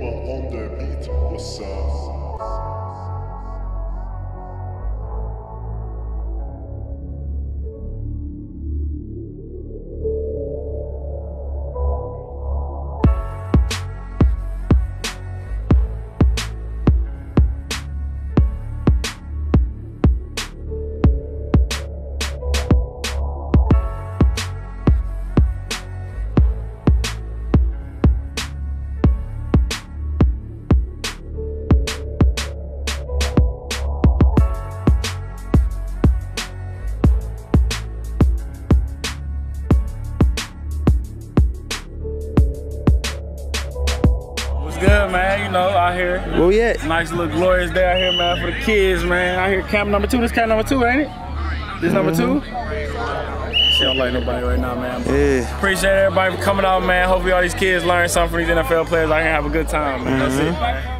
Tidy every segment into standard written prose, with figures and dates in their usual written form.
You are on the beat, what's up? Good, man, you know, out here. Well, yeah. Nice little glorious day out here, man, for the kids, man. Out here, camp number 2. This camp number 2, ain't it? This number 2? Shit, don't like nobody right now, man. Yeah. Appreciate everybody for coming out, man. Hopefully all these kids learn something from these NFL players. I can have a good time, man. That's it, man.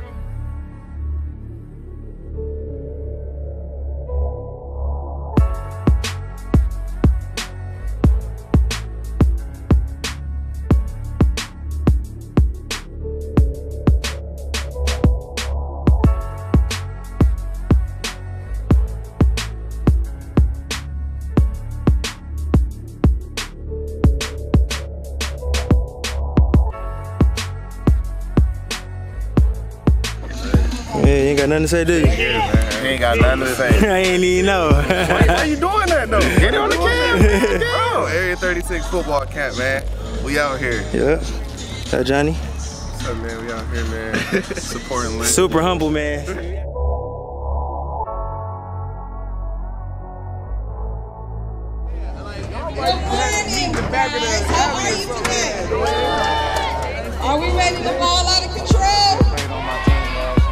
Yeah, you ain't got nothing to say, do you? Yeah, man. You ain't got nothing to say. I ain't even know. Why you doing that, though? Get on the camp, man. Bro, Area 36 Football Camp, man. We out here. Yeah. Hi, Johnny. What's up, man? We out here, man. Supporting Lynn. Super humble, man. Are we ready to fall out of control?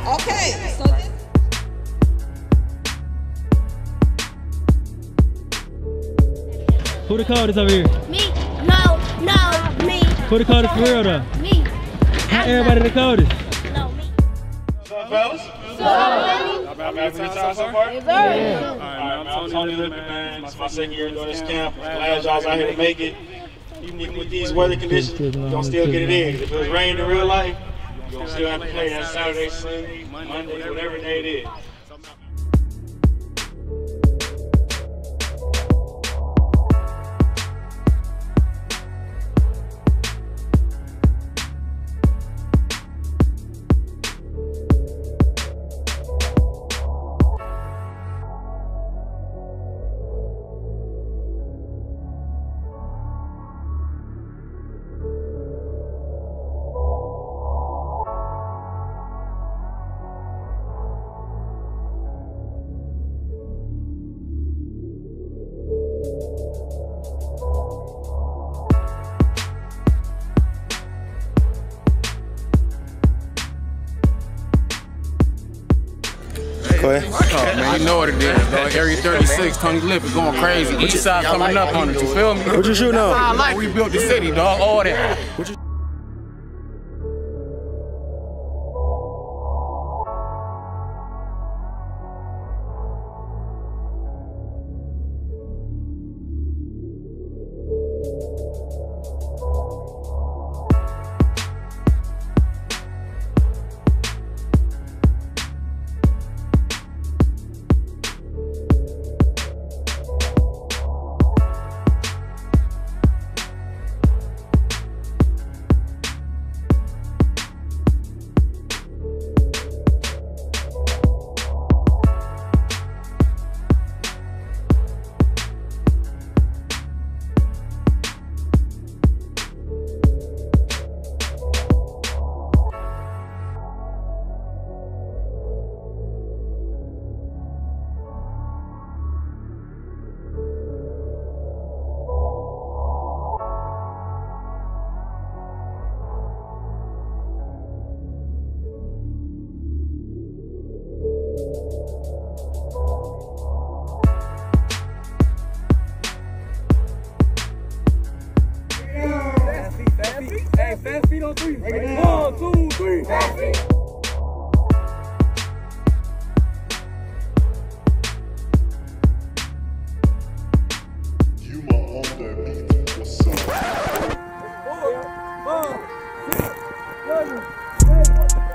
Okay, so who the coldest over here? Me. No, me. Who the coldest for real though? Me. Not everybody the coldest. No, me. What's up, fellas? What's up? Y'all been having a good time so far? Yes, sir. Yeah. All right, man, I'm Tony Lippett, man. It's my second year doing this camp. I'm glad y'all's out here to make it. Even with these weather conditions, you're going to still get it in. If it was raining in real life, you're going to still have to play that Saturday, Sunday, Monday, whatever day it is. Man, you know what it is, dog. Area 36, Tony Lippett going crazy. East side coming up on it, you feel me? What you shooting on? I like we built the city, dog. All that. What you fast feet on 3. Break it down. 1, 2, 3. Fast feet. You are on the beat. What's up? 4, 5, 6, 7, 8.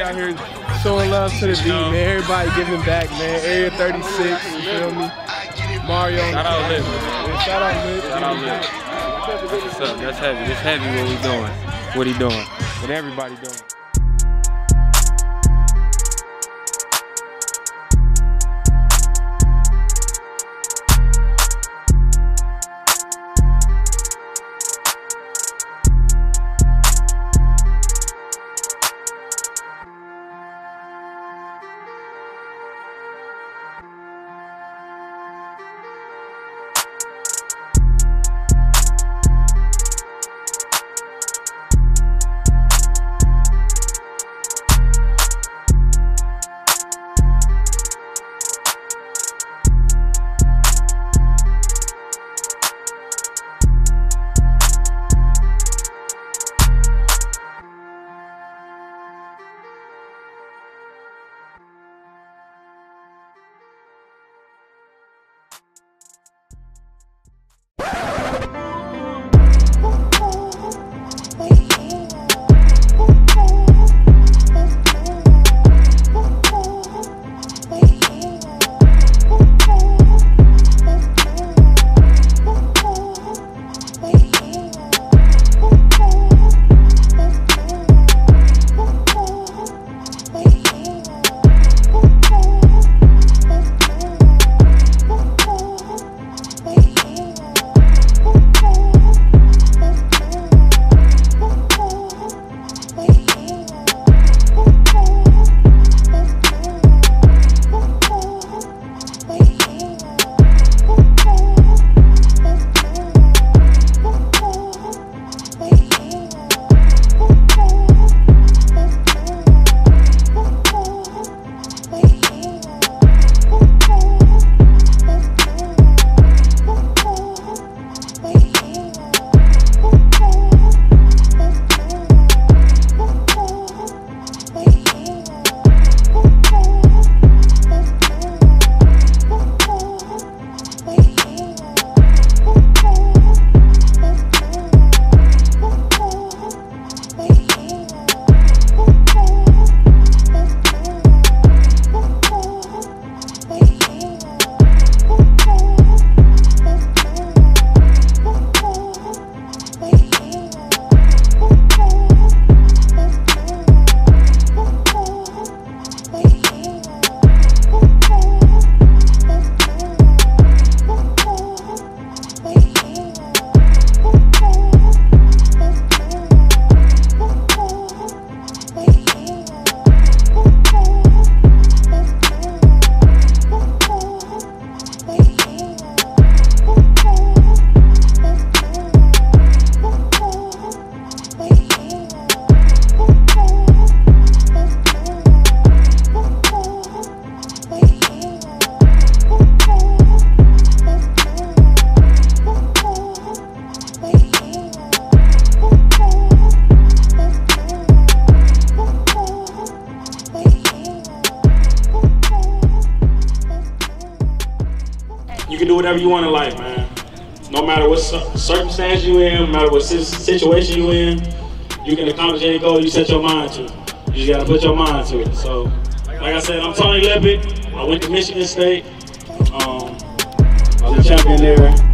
we out here showing love to the D, man. Everybody giving back, man. Area 36, you feel me? Mario. Shout out Lippett. Yeah, shout out Lippett. Shout out Lippett. What's up? That's heavy. That's heavy what we doing. What he doing. What everybody doing. Whatever you want in life, man. No matter what circumstance you in, no matter what situation you in, you can accomplish any goal you set your mind to. You just gotta put your mind to it. So, like I said, I'm Tony Lippett. I went to Michigan State. I was a champion there.